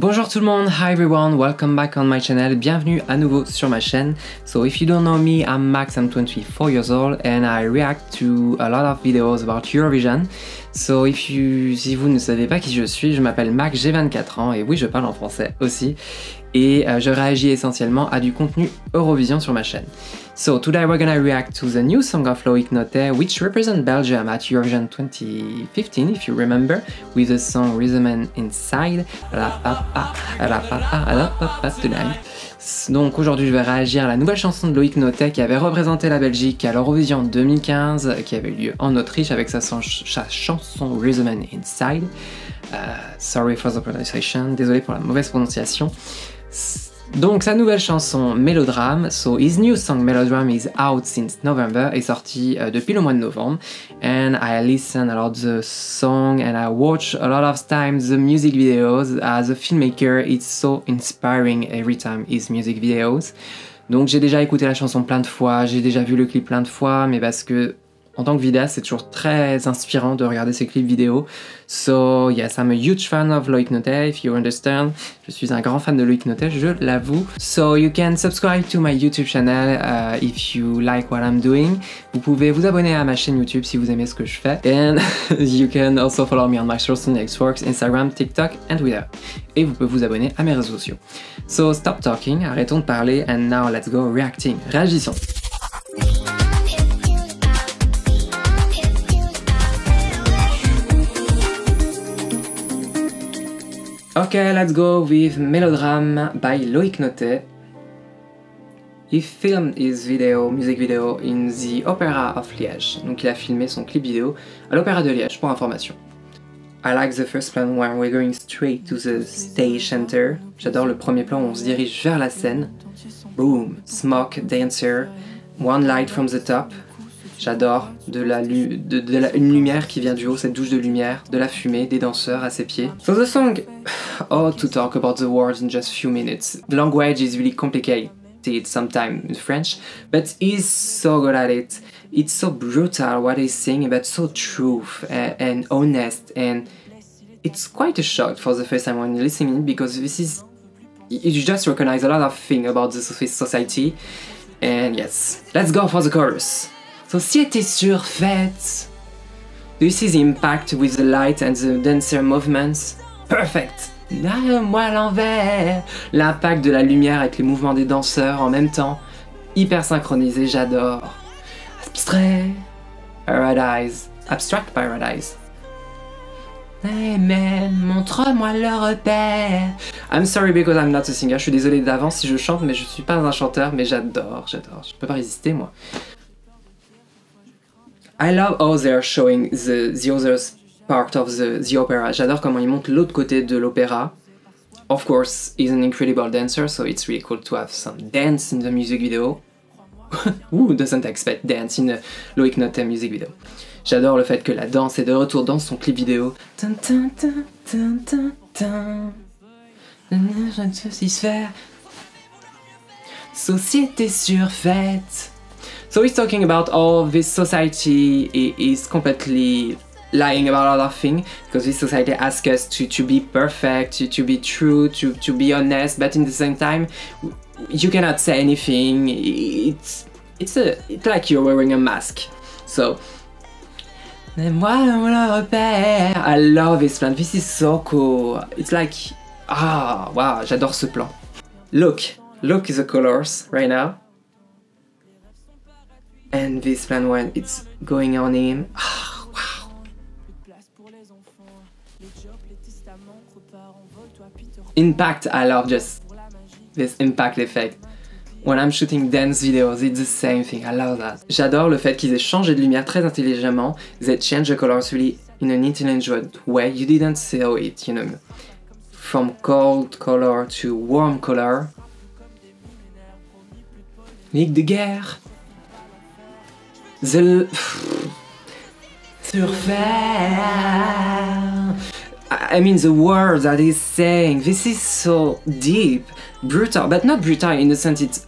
Bonjour tout le monde, hi everyone, welcome back on my channel, bienvenue à nouveau sur ma chaîne. So if you don't know me, I'm Max, I'm 24 years old and I react to a lot of videos about Eurovision. So si vous ne savez pas qui je suis, je m'appelle Max, j'ai 24 ans et oui je parle en français aussi. Et je réagis essentiellement à du contenu Eurovision sur ma chaîne. So today we're gonna react to the new song of Loïc Nottet, which represents Belgium at Eurovision 2015, if you remember, with the song Rhythm and Inside. Donc aujourd'hui je vais réagir à la nouvelle chanson de Loïc Nottet qui avait représenté la Belgique à l'Eurovision 2015, qui avait lieu en Autriche avec sa chanson Reason Inside. Sorry for the pronunciation, désolé pour la mauvaise prononciation. Donc sa nouvelle chanson Mélodrame, so his new song Mélodrame is out since November, est sortie depuis le mois de novembre. And I listen a lot the song and I watch a lot of times the music videos. As a filmmaker, it's so inspiring every time his music videos. Donc j'ai déjà écouté la chanson plein de fois, j'ai déjà vu le clip plein de fois, mais parce que en tant que vidéaste, c'est toujours très inspirant de regarder ces clips vidéo. So yes, I'm a huge fan of Loïc Nottet, if you understand. Je suis un grand fan de Loïc Nottet, je l'avoue. So you can subscribe to my YouTube channel if you like what I'm doing. Vous pouvez vous abonner à ma chaîne YouTube si vous aimez ce que je fais. And you can also follow me on my social networks, Instagram, TikTok and Twitter. Et vous pouvez vous abonner à mes réseaux sociaux. So stop talking, arrêtons de parler and now let's go reacting. Réagissons. Okay, let's go with Mélodrame by Loïc Nottet. He filmed his music video in the Opera of Liège. Donc il a filmé son clip vidéo à l'Opéra de Liège, pour information. I like the first plan where we're going straight to the stage center. J'adore le premier plan où on se dirige vers la scène. Boom, smoke, dancer, one light from the top. J'adore une lumière qui vient du haut, cette douche de lumière, de la fumée, des danseurs à ses pieds. So the song... Oh, to talk about the words in just a few minutes. The language is really complicated sometimes in French, but he's so good at it. It's so brutal what he's saying, but so true and honest. And it's quite a shock for the first time when listening, because this is... You just recognize a lot of things about the society. And yes, let's go for the chorus. Société surfaite. Do you see the impact with the light and the dancer movements? Perfect. Moi à l'envers. L'impact de la lumière avec les mouvements des danseurs en même temps. Hyper synchronisé, j'adore. Abstrait. Paradise. Abstract paradise. Hey man, montre-moi le repère. I'm sorry because I'm not a singer. Je suis désolé d'avance si je chante, mais je suis pas un chanteur, mais j'adore. Je peux pas résister moi. I love how they're showing the other part of the opera. J'adore comment ils montrent l'autre côté de l'opéra. Of course, he's an incredible dancer, so it's really cool to have some dance in the music video. Who doesn't expect dance in a Loïc Nottet music video? J'adore le fait que la danse est de retour dans son clip vidéo. Je ne sais si faire. Société surfaite. So he's talking about all this society is completely lying about a lot of things, because this society asks us to be perfect, to be true, to be honest, but in the same time, you cannot say anything. It's like you're wearing a mask. So, I love this plan. This is so cool. It's like, ah, wow, j'adore ce plan. Look at the colors right now. And this plan when it's going on him. Oh, wow. Impact, I love just this impact effect. When I'm shooting dance videos, it's the same thing, I love that. J'adore le fait qu'ils aient changé de lumière très intelligemment. They changed the colors really in an intelligent way. You didn't see it, you know. From cold color to warm color. Ligue de guerre. I mean the words that he's saying, this is so deep, brutal, but not brutal in the sense it's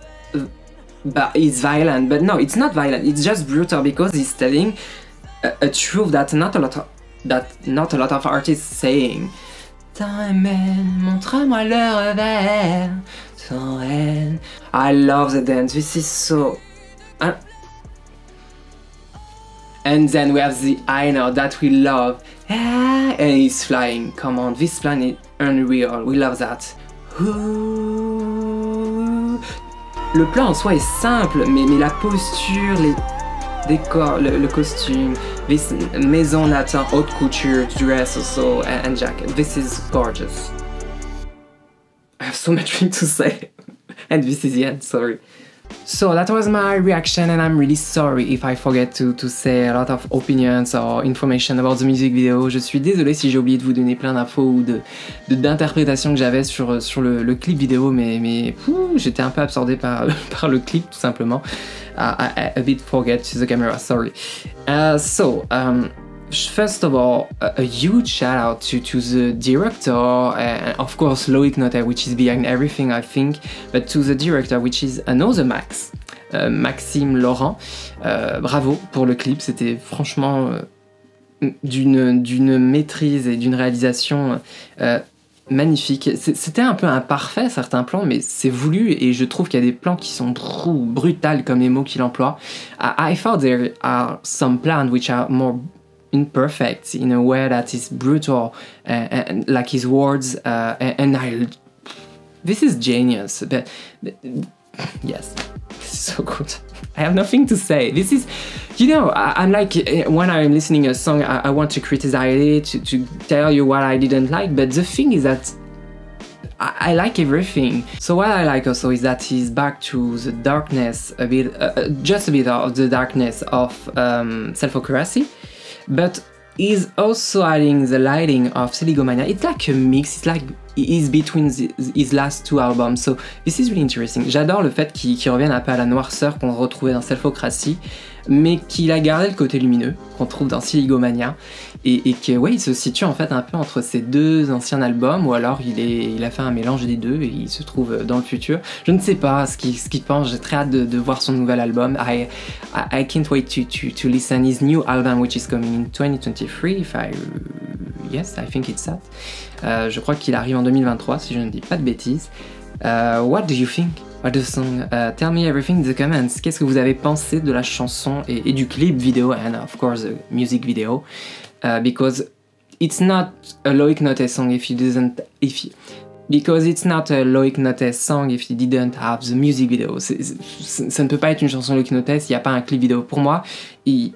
violent, but no, it's not violent, it's just brutal because he's telling a truth that not a lot of artists saying. Time man, montre-moi le revers, sans haine. I love the dance, this is so... And then we have the Aina that we love. And it's flying, come on, this planet, unreal, we love that. Le plan en soi est simple, mais la posture, les décors, le costume, this maison latin, haute couture, dress also, and jacket, this is gorgeous. I have so much things to say, and this is the end, sorry. So that was my reaction, and I'm really sorry if I forget to say a lot of opinions or information about the music video. Je suis désolé si j'ai oublié de vous donner plein d'infos ou d'interprétations que j'avais sur le clip vidéo, mais j'étais un peu absorbé par le clip tout simplement. I a bit forget the camera, sorry. First of all, a huge shout out to the director, and of course Loïc Nottet, which is behind everything I think, but to the director, which is another Max, Maxime Laurent. Bravo pour le clip, c'était franchement d'une maîtrise et d'une réalisation magnifique. C'était un peu imparfait certains plans, mais c'est voulu, et je trouve qu'il y a des plans qui sont brutales comme les mots qu'il emploie. I thought there are some plans which are more imperfect in a way that is brutal, and like his words, and I. This is genius, but yes, this is so good. I have nothing to say. This is, you know, I'm like, when I'm listening a song, I want to criticize it, to tell you what I didn't like, but the thing is that I like everything. So what I like also is that he's back to the darkness, a bit, just a bit of the darkness of Selfocracy. But he's also adding the lighting of Seligomania. It's like a mix, it's like he's between his last two albums, so this is really interesting. J'adore le fait qu'il revienne un peu à la noirceur qu'on retrouvait dans Selfocracy, mais qu'il a gardé le côté lumineux qu'on trouve dans Seligomania, et que ouais, il se situe en fait un peu entre ces deux anciens albums, ou alors il a fait un mélange des deux et il se trouve dans le futur. Je ne sais pas ce qu'il pense, j'ai très hâte de voir son nouvel album. I can't wait to listen his new album which is coming in 2023, if I... Yes, I think it's that. Je crois qu'il arrive en 2023, si je ne dis pas de bêtises. What do you think of the song? Tell me everything in the comments. Qu'est-ce que vous avez pensé de la chanson et du clip vidéo, and of course the music video, because it's not a Loïc Nottet song because it's not a Loïc Nottet song if you didn't have the music video. Ça ne peut pas être une chanson Loïc Nottet s'il n'y a pas un clip vidéo. Pour moi, il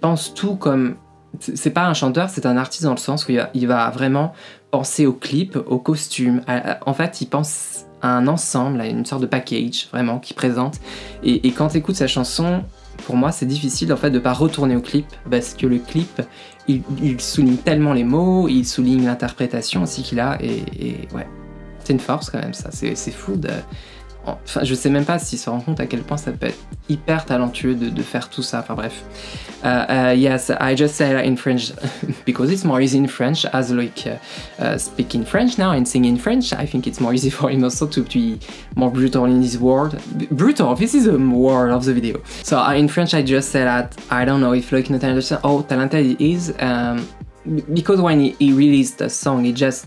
pense tout comme... C'est pas un chanteur, c'est un artiste dans le sens où il va vraiment penser au clip, au costume. En fait, il pense à un ensemble, à une sorte de package vraiment qu'il présente. Et quand tu écoutes sa chanson, pour moi, c'est difficile en fait de pas retourner au clip, parce que le clip, il souligne tellement les mots, il souligne l'interprétation aussi qu'il a. Et ouais, c'est une force quand même, ça. C'est fou de... Enfin, je sais même pas s'il se rend compte à quel point ça peut être hyper talentueux de faire tout ça. Enfin bref. Yes, I just said in French because it's more easy in French, as Loïc speak in French now and sing in French. I think it's more easy for him also to be more brutal in his word. Brutal, this is a word of the video. So in French, I just said that I don't know if Loïc not understand how talented he is, because when he released a song, he just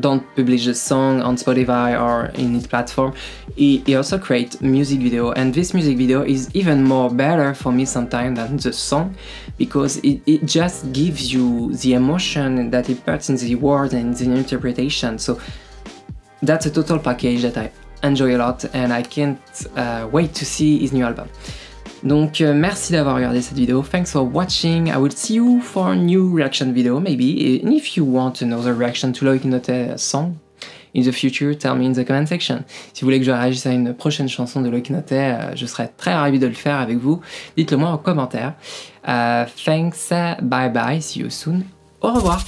don't publish the song on Spotify or in his platform. He also creates music video, and this music video is even more better for me sometimes than the song, because it just gives you the emotion that it puts in the words and the interpretation. So that's a total package that I enjoy a lot, and I can't wait to see his new album. Donc merci d'avoir regardé cette vidéo, thanks for watching, I will see you for a new reaction video maybe, and if you want another reaction to Loïc Nottet song in the future, tell me in the comment section. Si vous voulez que je réagisse à une prochaine chanson de Loïc Nottet, je serais très ravi de le faire avec vous, dites-le moi en commentaire. Thanks, bye bye, see you soon, au revoir.